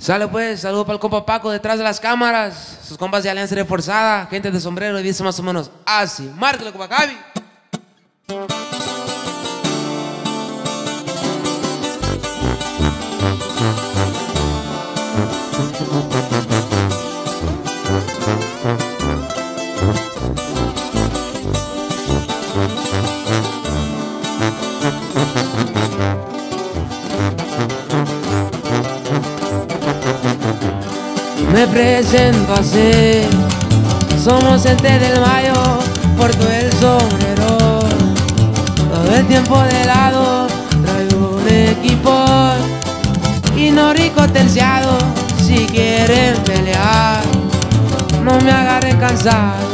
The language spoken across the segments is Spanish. Sale pues, saludo para el compa Paco detrás de las cámaras, sus compas de Alianza Reforzada, Gente de Sombrero, y dice más o menos así. Márquelo, compa Javi. Me presento así, somos gente del Mayo, porto el sombrero, todo el tiempo de lado, traigo un equipo y no rico terciado. Si quieren pelear, no me agarren cansado.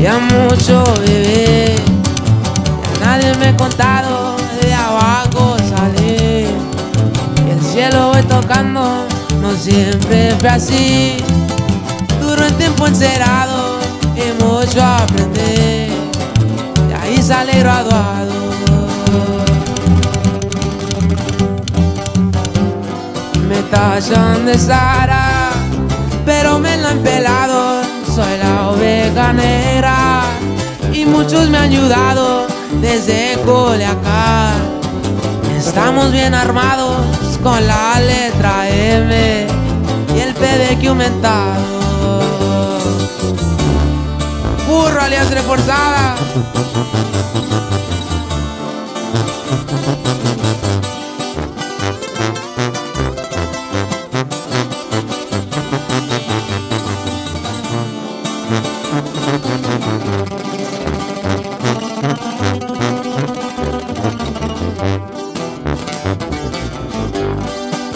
Ya mucho viví, ya nadie me ha contado, de abajo salí y el cielo voy tocando. No siempre fue así, duro el tiempo encerrado y mucho aprendí, de ahí salí graduado. Me tachan de Sara, pero me la han pelado. Soy la oveja negra y muchos me han ayudado. Desde Culiacán estamos bien armados con la letra M y el PDQ aumentado. ¡Burro, Alianza Reforzada!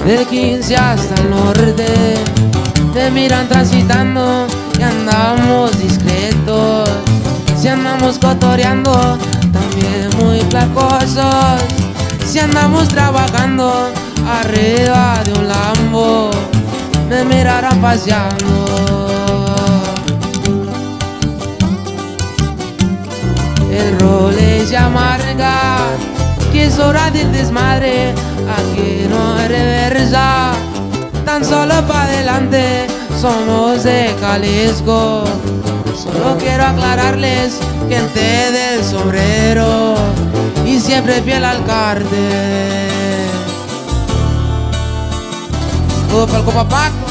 Del 15 hasta el norte me miran transitando y andamos discretos. Si andamos cotoreando, también muy placosos. Si andamos trabajando, arriba de un Lambo me mirarán paseando. El role ya amarga, que es hora del desmadre. Aquí no hay reversa, tan solo para adelante. Somos de Jalisco, solo quiero aclararles, gente del sombrero y siempre fiel al alcalde. Todo para el compa Paco.